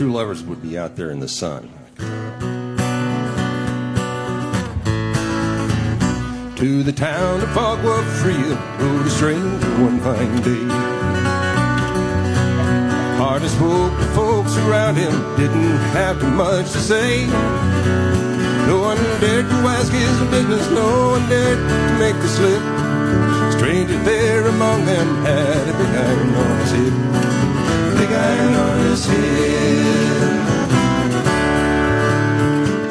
true lovers would be out there in the sun. To the town of Fogwa Fria rode a stranger one fine day. Hardly spoke to folks around him, didn't have too much to say. No one dared to ask his business, no one dared to make the slip. Stranger there among them had a big iron on his hip. Big iron on his hip.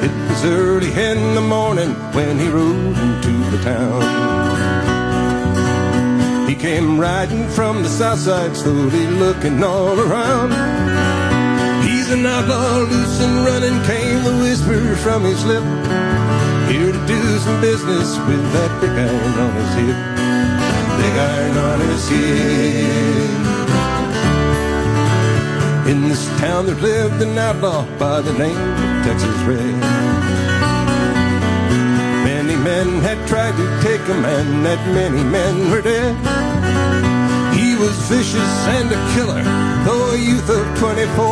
It was early in the morning when he rode into the town. He came riding from the south side, slowly looking all around. He's an outlaw, loose and running, came the whisper from his lip. Here to do some business with that big iron on his hip. Big iron on his hip. In this town there lived an outlaw by the name of Texas Red. Many men had tried to take him, and that many men were dead. He was vicious and a killer, though a youth of 24.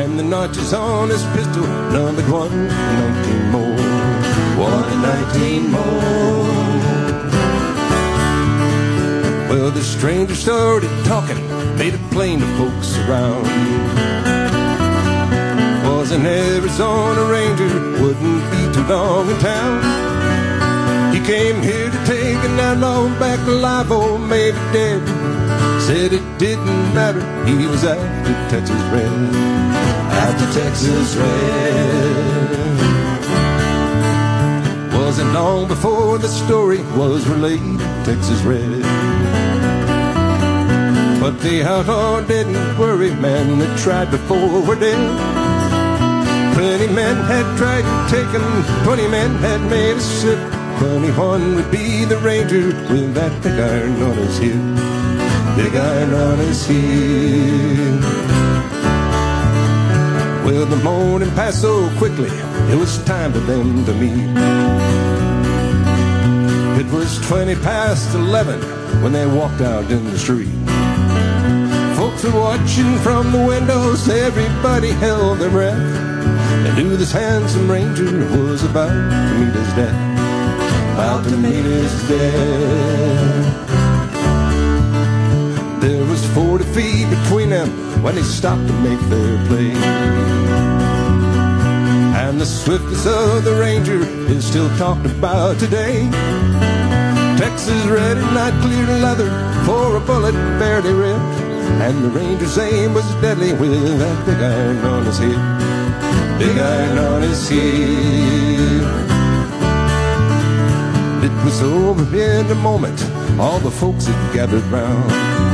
And the notches on his pistol numbered 1 and 19 more. 1 and 19 more. Well, the stranger started talking, made it plain to folks around. Was an Arizona Ranger, wouldn't be too long in town. He came here to take an outlaw back alive, or maybe dead. Said it didn't matter, he was after Texas Red. After Texas Red. Wasn't long before the story was related, Texas Red. But the outlaw didn't worry, men that tried before were dead. 20 men had tried to take him, 20 men had made a slip. 21 would be the ranger with that big iron on his hip. Big iron on his hip. Well, the morning passed so quickly, it was time for them to meet. It was 20 past 11 when they walked out in the street. Folks were watching from the windows, everybody held their breath. They knew this handsome ranger was about to meet his death. About to meet his death. 40 feet between them when they stopped to make their play. And the swiftness of the ranger is still talked about today. Texas Red and not clear leather for a bullet barely ripped. And the ranger's aim was deadly with that big iron on his hip. Big iron on his hip. It was over in a moment, all the folks had gathered round.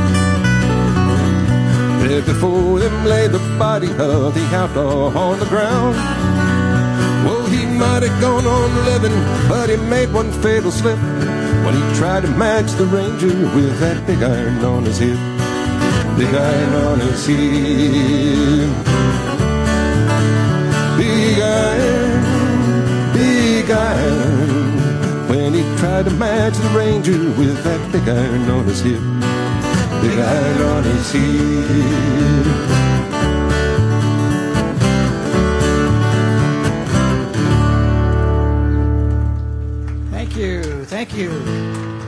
There before them lay the body of the outlaw on the ground. Well, he might have gone on living, but he made one fatal slip when he tried to match the ranger with that big iron on his hip. Big iron on his hip. Big iron, when he tried to match the ranger with that big iron on his hip. Big iron on his hip. Thank you. Thank you.